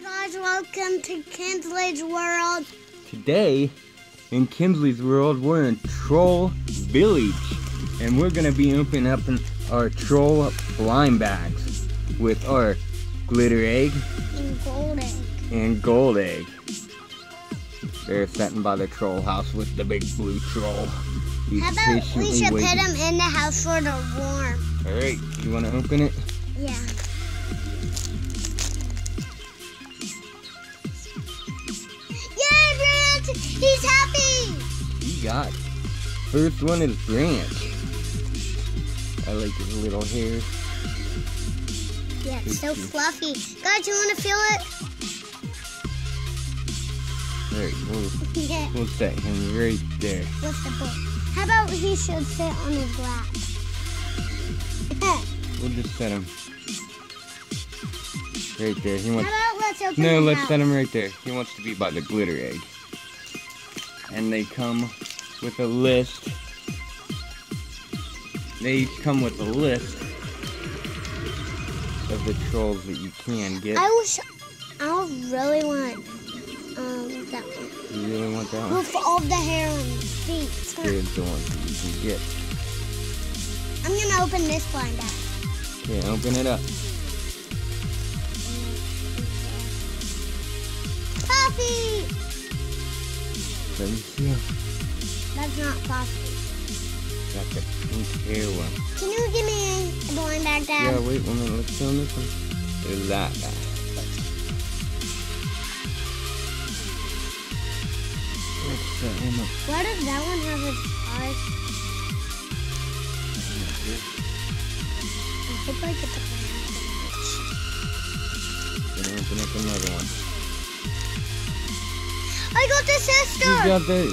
Hi guys, welcome to Kinsleigh's World. Today, in Kinsleigh's World, we're in Troll Village. And we're gonna be opening up our troll blind bags with our glitter egg. And gold egg. They're sitting by the troll house with the big blue troll. How about we should put them in the house for the warm? Alright, you wanna open it? Yeah. He's happy! He got it. First one is Branch. I like his little hair. Yeah, it's so fluffy. Guys, you want to feel it? Alright, we'll set him right there. With the book. How about he should sit on his lap? We'll just set him right there. He wants... How about let's open him up? No, let's set him right there. He wants to be by the glitter egg. And they come with a list. They each come with a list of the trolls that you can get. I really want that one. You really want that one? With all the hair on the feet. Here's the one that you can get. I'm gonna open this blind bag. Okay, open it up. Poppy! Let me see. That's not Poppy. That's a pink hair one. Can you give me a blind bag, Dad? Yeah, wait one minute. Let's see on this one. There's that guy. Let's set him up. Why does that one have his eyes? I hope I get the blind bag. Gonna open up another one. I got the sister! You got the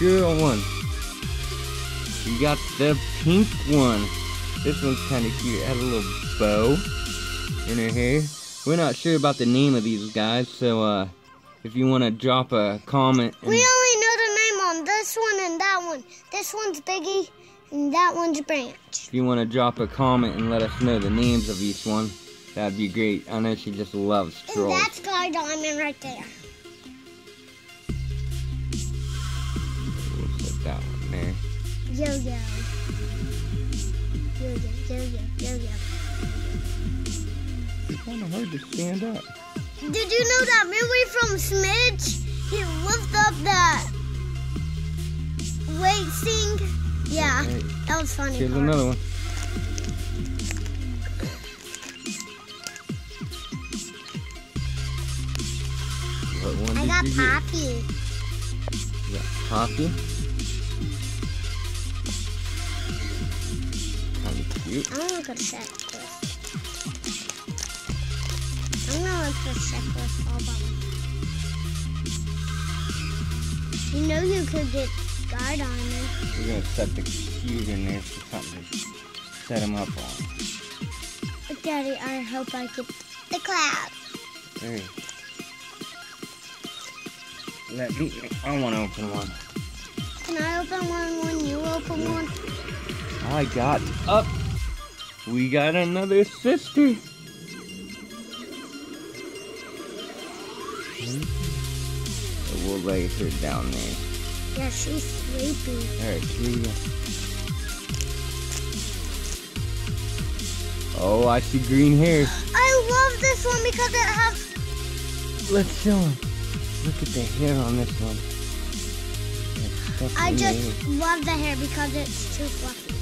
girl one. You got the pink one. This one's kind of cute. It has a little bow in her hair. We're not sure about the name of these guys, so if you want to drop a comment. We only know the name on this one and that one. This one's Biggie and that one's Branch. If you want to drop a comment and let us know the names of each one, that'd be great. I know she just loves trolls. And that's Guy Diamond right there. That one there. Yo yo. Yo yo yo yo yo yo. It's kind of hard to stand up. Did you know that movie from Smidge? He lifted up that weight thing. Yeah, right. That was funny. Here's another one. I got Poppy. You got Poppy? Cute. I want to go to checklist. I'm gonna look for checklist all by myself. You know you could get Guy Diamond. We're gonna set the cube in there for something to set him up on. But Daddy, I hope I get the cloud. Hey. Let me. I want to open one. Can I open one when you open one? I got up. We got another sister. So we'll lay her down there. Yeah, she's sleeping. Alright, here we go. Oh, I see green hair. I love this one because it has... Let's show him. Look at the hair on this one. I just love the hair because it's too fluffy.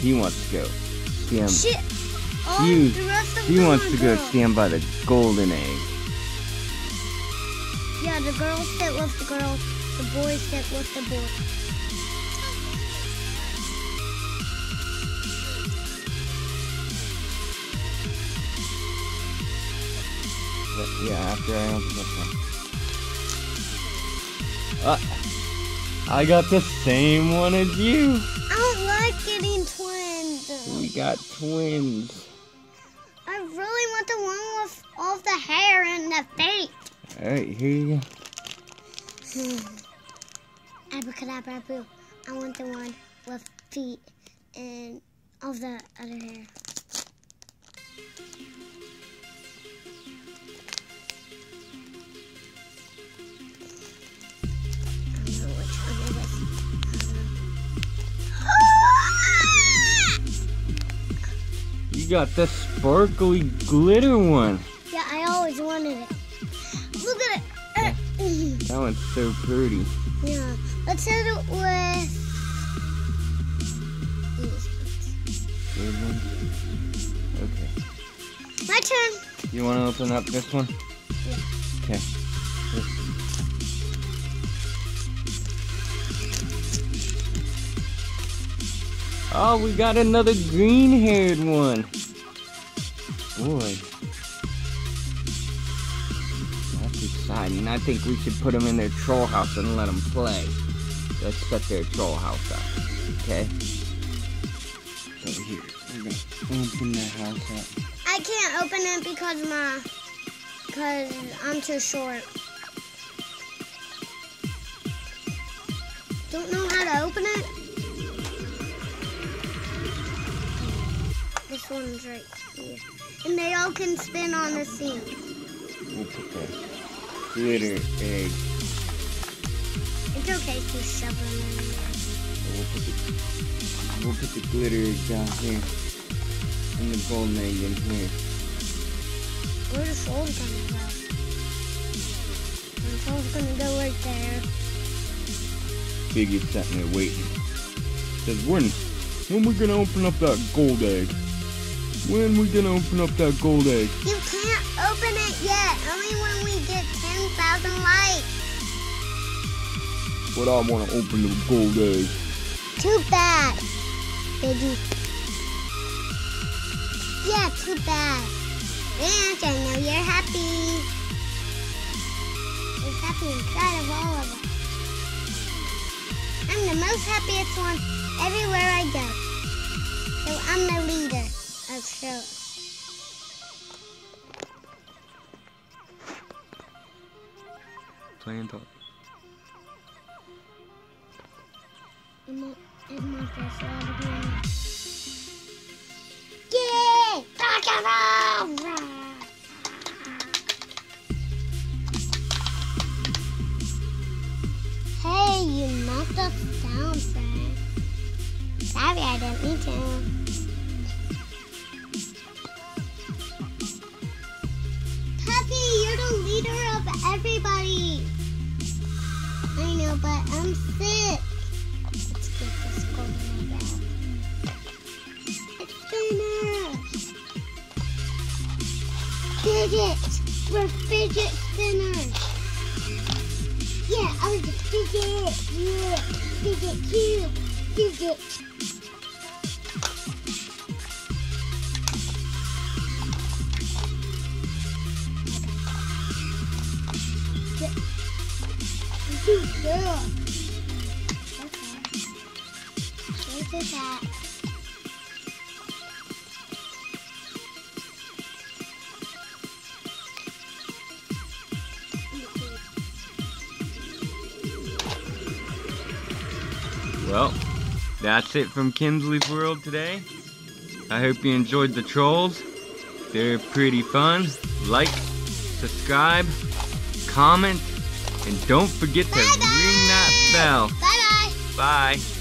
He wants to go stand. He wants to go stand by the golden egg. Yeah, the girls sit with the girls, the boys sit with the boys. But yeah, after I open this one, I got the same one as you. Getting twins. We got twins. I really want the one with all the hair and the feet. Alright, here you go. Abracadabra boo. I want the one with feet and all the other hair. got the sparkly glitter one. Yeah, I always wanted it. Look at it. That one's so pretty. Yeah. Let's hit it with these. Good one. Okay. My turn. You want to open up this one? Yeah. Okay. Oh, we got another green-haired one. Boy. That's exciting. I think we should put them in their troll house and let them play. Let's set their troll house up. Okay? So here, we're going to open their house up. I can't open it because I'm too short. Don't know how to open it? This one's right here. And they all can spin on the scene. We'll put that glitter egg. It's okay to shove them in there. We'll put the glitter egg down here. And the golden egg in here. Where's the soul gonna go? The soul's gonna go right there. Biggie's sitting there waiting. Says, when we gonna open up that gold egg? When we gonna open up that gold egg? You can't open it yet. Only when we get 10,000 likes. But I wanna open the gold egg. Too bad, Biggie. Yeah, too bad. Branch, I know you're happy. You're happy inside of all of us. I'm the most happiest one everywhere I go. So I'm the leader. Show. Playing Poppy. Yeah! Talk about! Hey, you knocked us down, Frank. Sorry, I didn't mean to. Everybody! I know, but I'm sick. Let's get this golden egg out. It's finished! Fidgets! We're fidget spinners! Yeah, I was a fidget! Yeah! Fidget cube! Fidget! Good. Okay. Where's that? Well, that's it from Kinsleigh's World today. I hope you enjoyed the trolls. They're pretty fun. Like, subscribe, comment, and don't forget to ring that bell. Bye-bye. Bye.